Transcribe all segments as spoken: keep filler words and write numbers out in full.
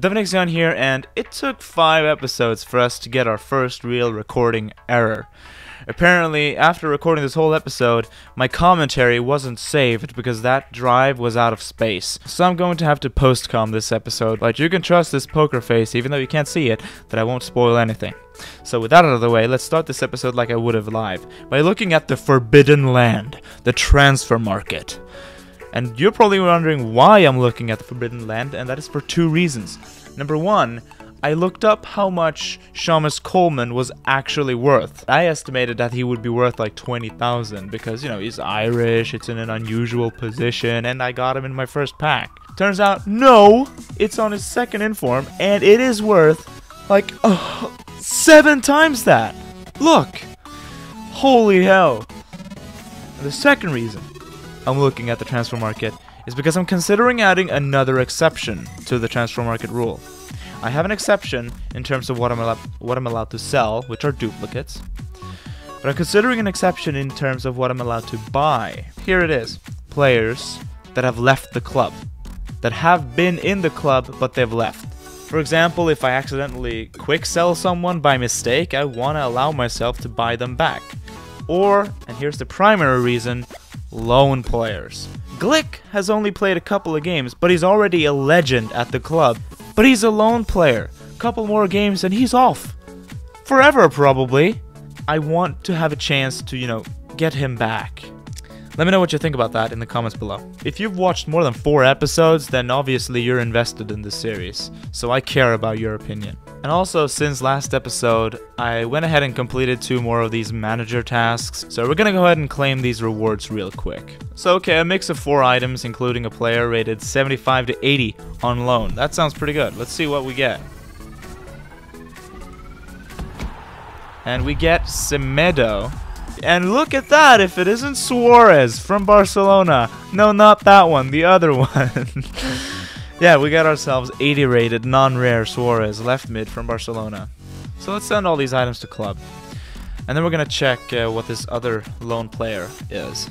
Devon Exceon here, and it took five episodes for us to get our first real recording error. Apparently, after recording this whole episode, my commentary wasn't saved because that drive was out of space. So I'm going to have to post-com this episode, but you can trust this poker face, even though you can't see it, that I won't spoil anything. So with that out of the way, let's start this episode like I would have live, by looking at the forbidden land, the transfer market. And you're probably wondering why I'm looking at the forbidden land, and that is for two reasons. Number one, I looked up how much Seamus Coleman was actually worth. I estimated that he would be worth like twenty thousand because, you know, he's Irish, it's in an unusual position, and I got him in my first pack. Turns out, no, it's on his second inform, and it is worth like uh, seven times that. Look, holy hell. And the second reason I'm looking at the transfer market is because I'm considering adding another exception to the transfer market rule. I have an exception in terms of what I'm, what I'm allowed to sell, which are duplicates, but I'm considering an exception in terms of what I'm allowed to buy. Here it is. Players that have left the club, that have been in the club, but they've left. For example, if I accidentally quick sell someone by mistake, I want to allow myself to buy them back. Or, and here's the primary reason, loan players. Glick has only played a couple of games, but he's already a legend at the club. But he's a lone player. Couple more games and he's off. Forever, probably. I want to have a chance to, you know, get him back. Let me know what you think about that in the comments below. If you've watched more than four episodes, then obviously you're invested in this series. So I care about your opinion. And also, since last episode, I went ahead and completed two more of these manager tasks. So we're gonna go ahead and claim these rewards real quick. So okay, a mix of four items, including a player rated seventy-five to eighty on loan. That sounds pretty good. Let's see what we get. And we get Semedo. And look at that, if it isn't Suarez from Barcelona. No, not that one, the other one. Yeah, we got ourselves eighty rated non-rare Suarez left mid from Barcelona. So let's send all these items to club. And then we're gonna check uh, what this other lone player is.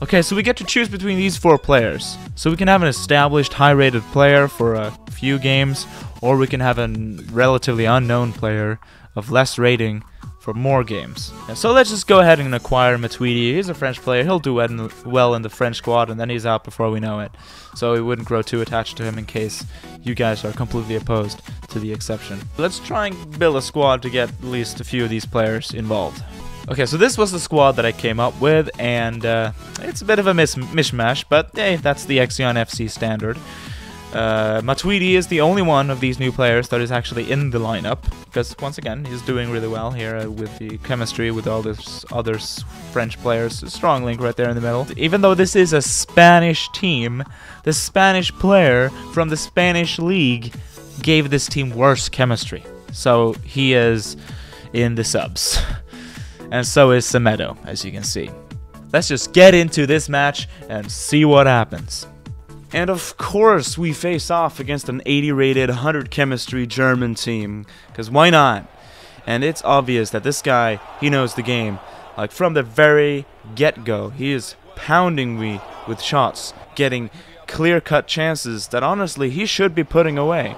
Okay, so we get to choose between these four players. So we can have an established high rated player for a few games, or we can have a relatively unknown player of less rating for more games. And so let's just go ahead and acquire Matuidi. He's a French player. He'll do well in the French squad, and then he's out before we know it. So we wouldn't grow too attached to him in case you guys are completely opposed to the exception. Let's try and build a squad to get at least a few of these players involved. Okay, so this was the squad that I came up with, and uh, it's a bit of a mis mishmash, but hey, that's the Exceon F C standard. Uh, Matuidi is the only one of these new players that is actually in the lineup, because once again he's doing really well here uh, with the chemistry with all this other French players. A strong link right there in the middle. Even though this is a Spanish team, the Spanish player from the Spanish league gave this team worse chemistry, so he is in the subs. And so is Semedo, as you can see. Let's just get into this match and see what happens. And of course, we face off against an eighty rated, one hundred chemistry German team, because why not? And it's obvious that this guy, he knows the game. Like, from the very get-go, he is pounding me with shots, getting clear-cut chances that, honestly, he should be putting away.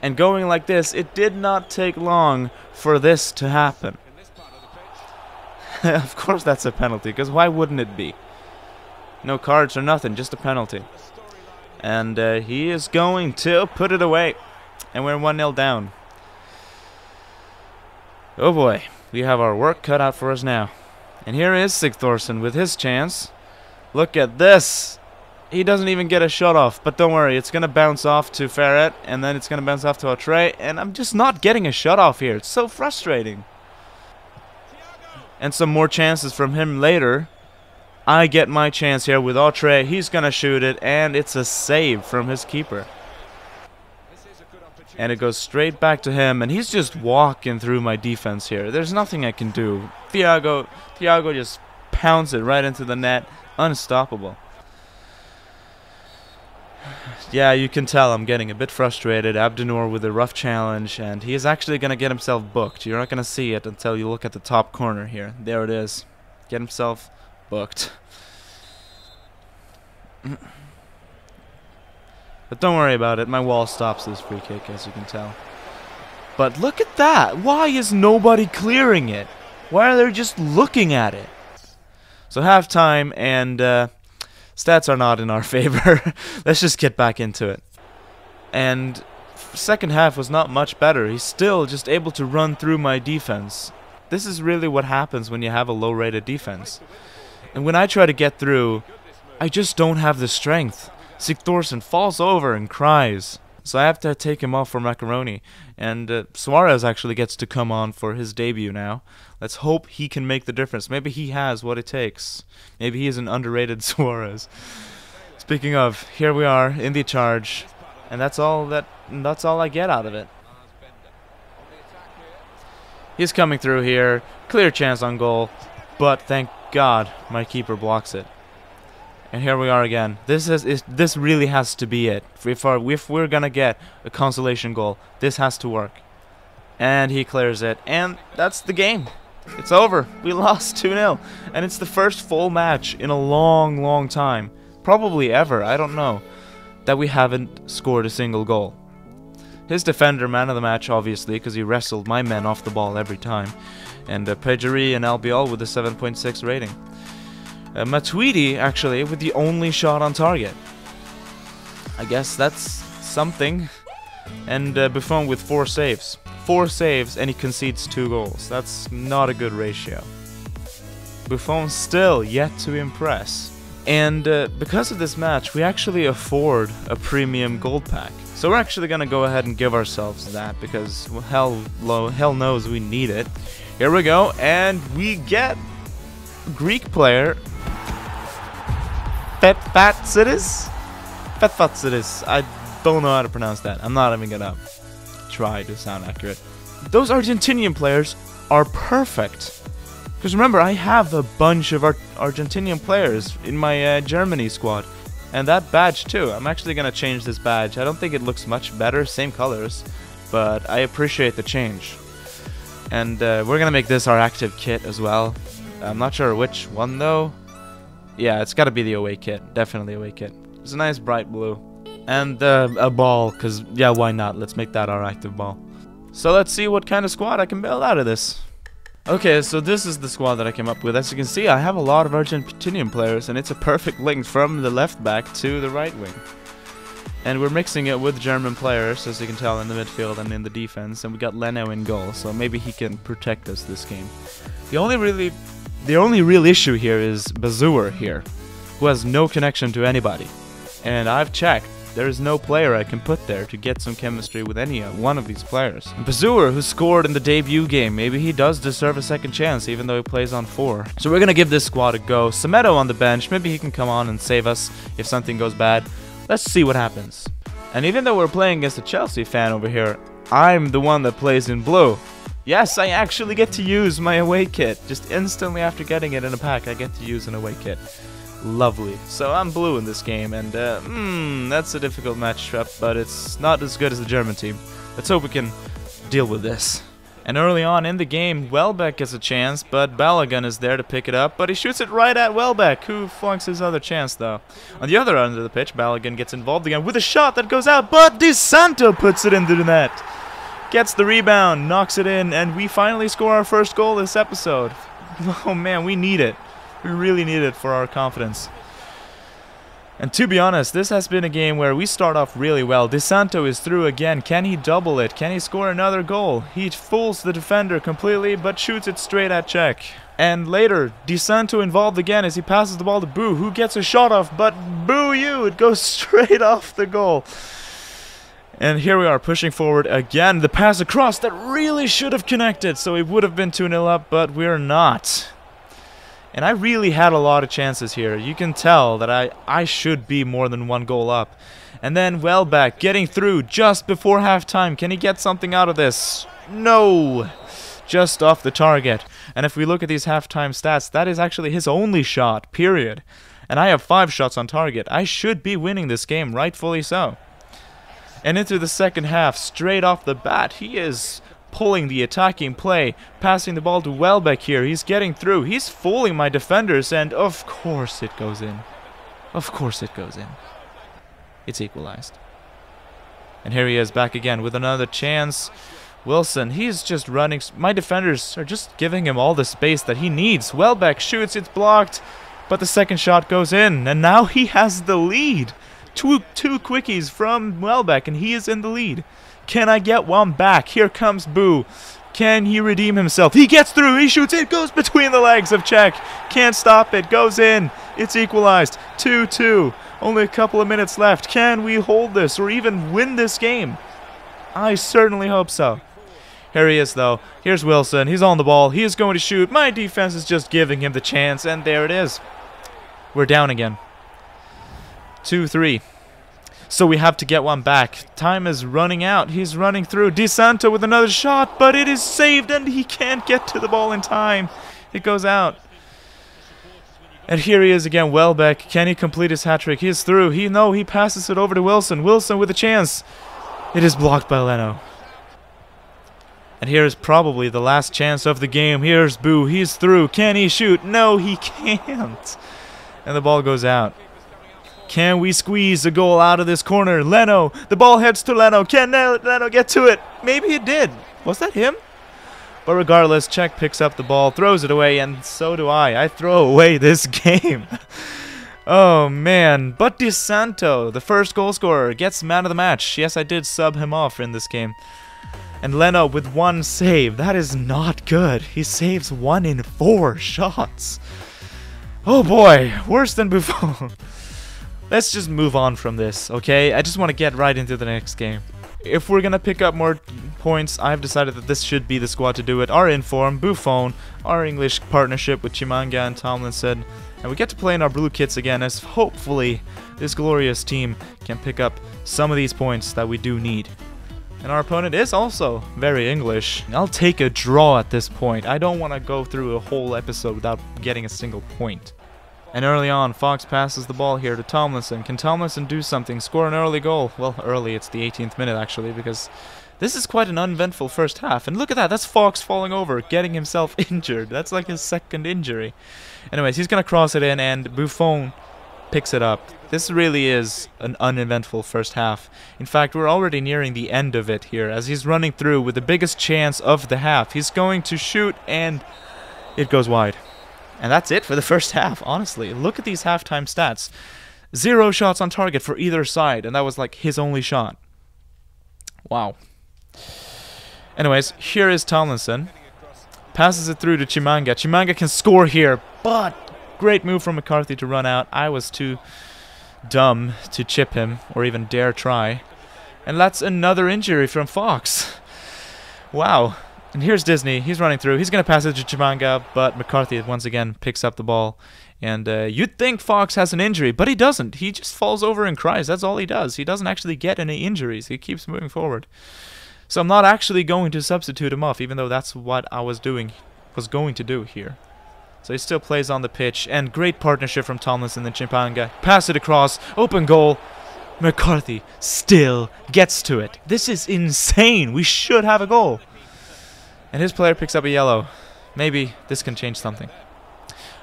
And going like this, it did not take long for this to happen. Of course that's a penalty, because why wouldn't it be? No cards or nothing, just a penalty. And uh, he is going to put it away. And we're one nil down. Oh boy, we have our work cut out for us now. And here is Sigthorsson with his chance. Look at this. He doesn't even get a shot off, but don't worry, it's going to bounce off to Feret, and then it's going to bounce off to Autret, and I'm just not getting a shot off here. It's so frustrating. And some more chances from him later. I get my chance here with Autret. He's going to shoot it, and it's a save from his keeper. And it goes straight back to him, and he's just walking through my defense here. There's nothing I can do. Thiago, Thiago just pounds it right into the net. Unstoppable. Yeah, you can tell I'm getting a bit frustrated. Abdinur with a rough challenge, and he is actually going to get himself booked. You're not going to see it until you look at the top corner here. There it is. Get himself booked. But don't worry about it. My wall stops this free kick, as you can tell. But look at that. Why is nobody clearing it? Why are they just looking at it? So halftime, and uh, stats are not in our favor. Let's just get back into it. And second half was not much better. He's still just able to run through my defense. This is really what happens when you have a low-rated defense. And when I try to get through, I just don't have the strength. Sigthorsson falls over and cries. So I have to take him off for Maccarone. And uh, Suarez actually gets to come on for his debut now. Let's hope he can make the difference. Maybe he has what it takes. Maybe he is an underrated Suarez. Speaking of, here we are in the charge. And that's all that that's all I get out of it. He's coming through here. Clear chance on goal. But thank God my keeper blocks it. And here we are again. This is, is this really has to be it. If, our, if we're gonna get a consolation goal, this has to work. And he clears it, and that's the game. It's over. We lost two nil, and it's the first full match in a long, long time, probably ever. I don't know, that we haven't scored a single goal. His defender, man of the match, obviously, because he wrestled my men off the ball every time. And uh, Pagerie and Albiol with a seven point six rating. Uh, Matuidi, actually, with the only shot on target. I guess that's something. And uh, Buffon with four saves. Four saves, and he concedes two goals. That's not a good ratio. Buffon still yet to impress. And uh, because of this match, we actually afford a premium gold pack. So we're actually going to go ahead and give ourselves that, because well, hell, lo hell knows we need it. Here we go, and we get Greek player Fetfatsidis? Fetfatsidis. I don't know how to pronounce that. I'm not even gonna try to sound accurate. Those Argentinian players are perfect. Because remember, I have a bunch of Ar Argentinian players in my uh, Germany squad. And that badge too. I'm actually gonna change this badge. I don't think it looks much better, same colors. But I appreciate the change. And uh, we're gonna make this our active kit as well. I'm not sure which one though. Yeah, it's got to be the away kit. Definitely away kit. It's a nice bright blue. And uh, a ball, because, yeah, why not? Let's make that our active ball. So let's see what kind of squad I can build out of this. Okay, so this is the squad that I came up with. As you can see, I have a lot of Argentinian players, and it's a perfect link from the left back to the right wing. And we're mixing it with German players, as you can tell, in the midfield and in the defense. And we got Leno in goal, so maybe he can protect us this game. The only really... The only real issue here is Bazoer here, who has no connection to anybody. And I've checked, there is no player I can put there to get some chemistry with any one of these players. And Bazoer, who scored in the debut game, maybe he does deserve a second chance, even though he plays on four. So we're gonna give this squad a go. Semedo on the bench, maybe he can come on and save us if something goes bad. Let's see what happens. And even though we're playing against a Chelsea fan over here, I'm the one that plays in blue. Yes, I actually get to use my away kit. Just instantly after getting it in a pack, I get to use an away kit. Lovely. So I'm blue in this game, and uh, mm, that's a difficult matchup, but it's not as good as the German team. Let's hope we can deal with this. And early on in the game, Welbeck gets a chance, but Balogun is there to pick it up, but he shoots it right at Welbeck, who flunks his other chance, though. On the other end of the pitch, Balogun gets involved again with a shot that goes out, but DeSanto puts it into the net. Gets the rebound, knocks it in, and we finally score our first goal this episode. Oh man, we need it. We really need it for our confidence. And to be honest, this has been a game where we start off really well. DeSanto is through again. Can he double it? Can he score another goal? He fools the defender completely, but shoots it straight at Czech. And later, DeSanto involved again as he passes the ball to Boo, who gets a shot off, but boo you! It goes straight off the goal. And here we are, pushing forward again. The pass across that really should have connected, so it would have been two nil up, but we're not. And I really had a lot of chances here. You can tell that I, I should be more than one goal up. And then Welbeck getting through just before halftime. Can he get something out of this? No! Just off the target. And if we look at these halftime stats, that is actually his only shot, period. And I have five shots on target. I should be winning this game, rightfully so. And into the second half, straight off the bat, he is pulling the attacking play, passing the ball to Welbeck here. He's getting through. He's fooling my defenders, and of course it goes in. Of course it goes in. It's equalized. And here he is back again with another chance. Wilson, he's just running. My defenders are just giving him all the space that he needs. Welbeck shoots, it's blocked, but the second shot goes in, and now he has the lead. Two, two quickies from Welbeck, and he is in the lead. Can I get one back? Here comes Boo. Can he redeem himself? He gets through, he shoots, it goes between the legs of Czech. Can't stop it, goes in. It's equalized, two two. Only a couple of minutes left. Can we hold this or even win this game? I certainly hope so. Here he is though. Here's Wilson. He's on the ball. He is going to shoot. My defense is just giving him the chance, and there it is. We're down again. two three. So we have to get one back. Time is running out. He's running through. DeSanto with another shot, but it is saved, and he can't get to the ball in time. It goes out. And here he is again, Welbeck. Can he complete his hat-trick? He is through. He no, he passes it over to Wilson. Wilson with a chance. It is blocked by Leno. And here is probably the last chance of the game. Here's Boo. He's through. Can he shoot? No, he can't. And the ball goes out. Can we squeeze a goal out of this corner? Leno. The ball heads to Leno. Can Leno get to it? Maybe it did. Was that him? But regardless, Czech picks up the ball, throws it away, and so do I. I throw away this game. Oh, man. But DeSanto, the first goal scorer, gets man of the match. Yes, I did sub him off in this game. And Leno with one save. That is not good. He saves one in four shots. Oh, boy. Worse than Buffon. Let's just move on from this, okay? I just want to get right into the next game. If we're going to pick up more points, I've decided that this should be the squad to do it. Our inform, Buffon, our English partnership with Tshimanga and Tomlinson. And we get to play in our blue kits again, as hopefully this glorious team can pick up some of these points that we do need. And our opponent is also very English. I'll take a draw at this point. I don't want to go through a whole episode without getting a single point. And early on, Fox passes the ball here to Tomlinson. Can Tomlinson do something? Score an early goal? Well, early, it's the eighteenth minute actually, because this is quite an uneventful first half. And look at that, that's Fox falling over, getting himself injured. That's like his second injury. Anyways, he's going to cross it in, and Buffon picks it up. This really is an uneventful first half. In fact, we're already nearing the end of it here, as he's running through with the biggest chance of the half. He's going to shoot, and it goes wide. And that's it for the first half, honestly. Look at these halftime stats. Zero shots on target for either side, and that was like his only shot. Wow. Anyways, here is Tomlinson. Passes it through to Tshimanga. Tshimanga can score here, but great move from McCarthy to run out. I was too dumb to chip him or even dare try. And that's another injury from Fox. Wow. And here's Disney. He's running through. He's going to pass it to Tshimanga, but McCarthy once again picks up the ball. And uh, you'd think Fox has an injury, but he doesn't. He just falls over and cries. That's all he does. He doesn't actually get any injuries. He keeps moving forward. So I'm not actually going to substitute him off, even though that's what I was doing, was going to do here. So he still plays on the pitch. And great partnership from Tomlinson and Tshimanga. Pass it across. Open goal. McCarthy still gets to it. This is insane. We should have a goal. And his player picks up a yellow. Maybe this can change something.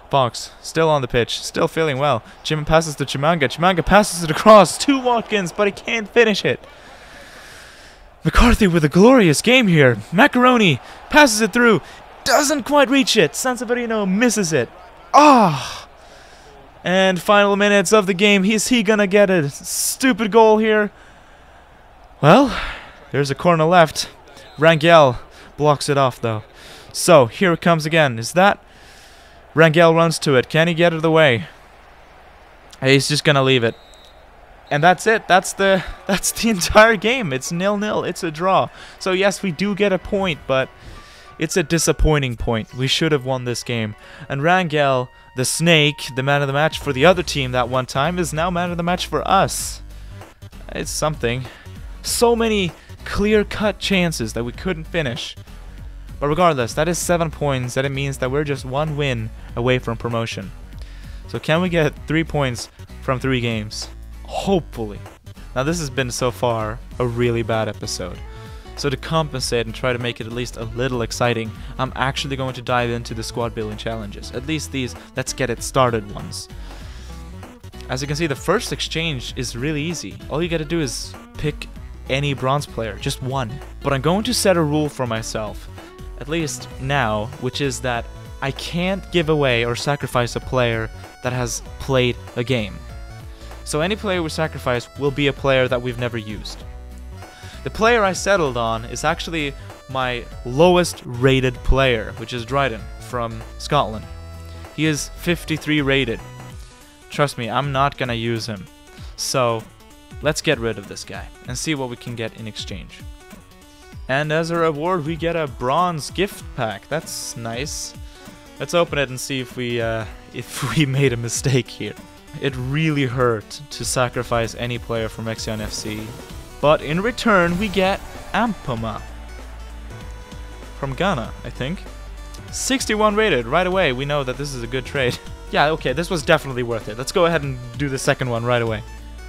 Fox, still on the pitch, still feeling well. Jim passes to Tshimanga. Tshimanga passes it across to Watkins, but he can't finish it. McCarthy with a glorious game here. Maccarone passes it through. Doesn't quite reach it. Sanseverino misses it. Ah! Oh. And final minutes of the game. Is he gonna get a stupid goal here? Well, there's a corner left. Rangel blocks it off though. So here it comes again. Is that Rangel runs to it? Can he get it out of the way? He's just gonna leave it. And that's it. That's the that's the entire game. It's nil nil. It's a draw. So yes, we do get a point, but it's a disappointing point. We should have won this game. And Rangel, the snake, the man of the match for the other team that one time, is now man of the match for us. It's something. So many clear-cut chances that we couldn't finish. But regardless, that is seven points, and it means that we're just one win away from promotion. So can we get three points from three games? Hopefully. Now this has been so far a really bad episode. So to compensate and try to make it at least a little exciting, I'm actually going to dive into the squad building challenges. At least these let's get it started ones. As you can see, the first exchange is really easy. All you gotta do is pick any bronze player, just one. But I'm going to set a rule for myself, at least now, which is that I can't give away or sacrifice a player that has played a game. So any player we sacrifice will be a player that we've never used. The player I settled on is actually my lowest rated player, which is Dryden from Scotland. He is fifty-three rated. Trust me, I'm not gonna use him. So let's get rid of this guy and see what we can get in exchange. And as a reward, we get a bronze gift pack. That's nice. Let's open it and see if we uh, if we made a mistake here. It really hurt to sacrifice any player from Exceon F C, but in return we get Ampoma from Ghana, I think. sixty-one rated right away. We know that this is a good trade. Yeah, okay, this was definitely worth it. Let's go ahead and do the second one right away.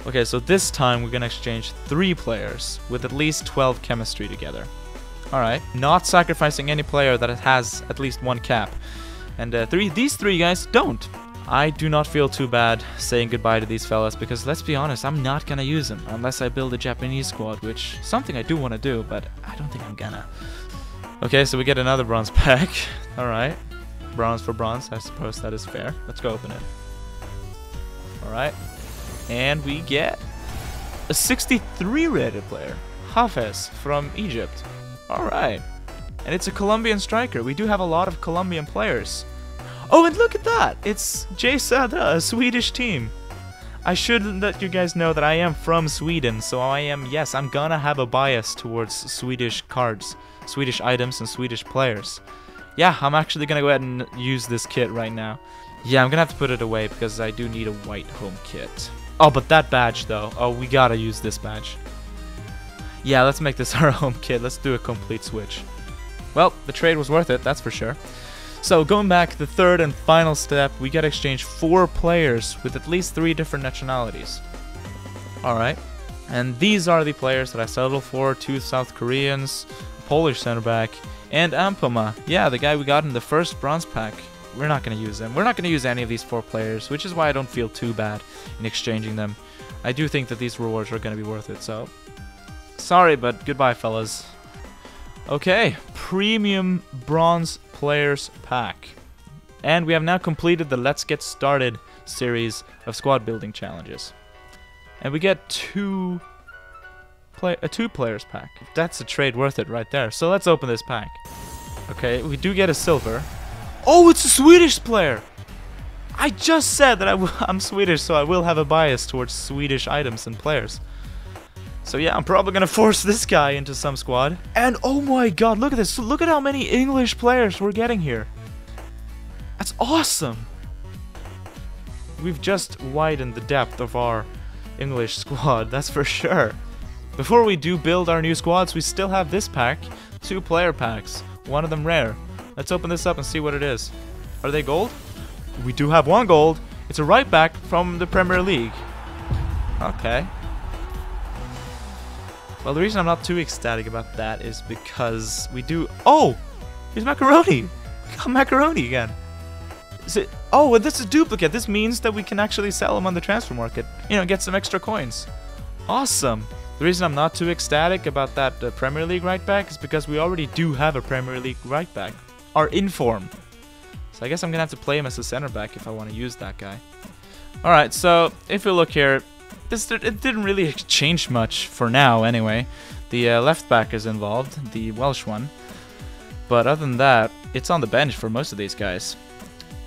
Okay, so this time we're gonna exchange three players with at least twelve chemistry together. Alright, not sacrificing any player that has at least one cap. And uh, three, these three guys don't. I do not feel too bad saying goodbye to these fellas because, let's be honest, I'm not gonna use them unless I build a Japanese squad, which is something I do want to do, but I don't think I'm gonna. Okay, so we get another bronze pack. Alright, bronze for bronze, I suppose that is fair. Let's go open it. Alright. And we get a sixty-three rated player, Hafez from Egypt. Alright. And it's a Colombian striker. We do have a lot of Colombian players. Oh, and look at that! It's J Sadra, a Swedish team. I should let you guys know that I am from Sweden, so I am, yes, I'm gonna have a bias towards Swedish cards, Swedish items, and Swedish players. Yeah, I'm actually gonna go ahead and use this kit right now. Yeah, I'm gonna have to put it away because I do need a white home kit. Oh, but that badge, though. Oh, we gotta use this badge. Yeah, let's make this our home kit. Let's do a complete switch. Well, the trade was worth it, that's for sure. So, going back, the third and final step, we gotta exchange four players with at least three different nationalities. Alright. And these are the players that I settled for. Two South Koreans, a Polish center back, and Ampoma. Yeah, the guy we got in the first bronze pack. We're not going to use them. We're not going to use any of these four players, which is why I don't feel too bad in exchanging them. I do think that these rewards are going to be worth it, so... Sorry, but goodbye, fellas. Okay, Premium Bronze Players Pack. And we have now completed the Let's Get Started series of squad building challenges. And we get two... Play a two players pack. That's a trade worth it right there. So let's open this pack. Okay, we do get a silver. Oh, it's a Swedish player! I just said that I w I'm Swedish, so I will have a bias towards Swedish items and players. So yeah, I'm probably gonna force this guy into some squad. And oh my god, look at this! Look at how many English players we're getting here! That's awesome! We've just widened the depth of our English squad, that's for sure. Before we do build our new squads, we still have this pack. Two player packs, one of them rare. Let's open this up and see what it is. Are they gold? We do have one gold. It's a right back from the Premier League. Okay. Well, the reason I'm not too ecstatic about that is because we do... Oh! Here's Maccarone! We got Maccarone again. Is it... Oh, and this is a duplicate. This means that we can actually sell them on the transfer market. You know, get some extra coins. Awesome! The reason I'm not too ecstatic about that uh, Premier League right back is because we already do have a Premier League right back. Are in form. So I guess I'm gonna have to play him as a center back if I want to use that guy. Alright, so if you look here, this it didn't really change much for now anyway. The uh, left back is involved, the Welsh one. But other than that, it's on the bench for most of these guys.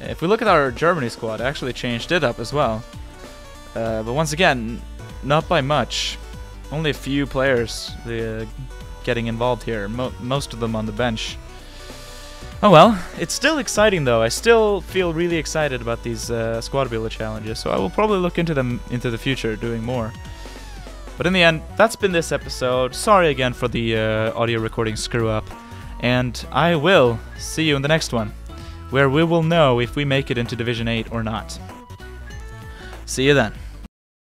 If we look at our Germany squad, I actually changed it up as well. Uh, but once again, not by much. Only a few players uh, getting involved here, Mo most of them on the bench. Oh well, it's still exciting though. I still feel really excited about these uh, squad builder challenges, so I will probably look into them into the future, doing more. But in the end, that's been this episode. Sorry again for the uh, audio recording screw up, and I will see you in the next one, where we will know if we make it into Division eight or not. See you then.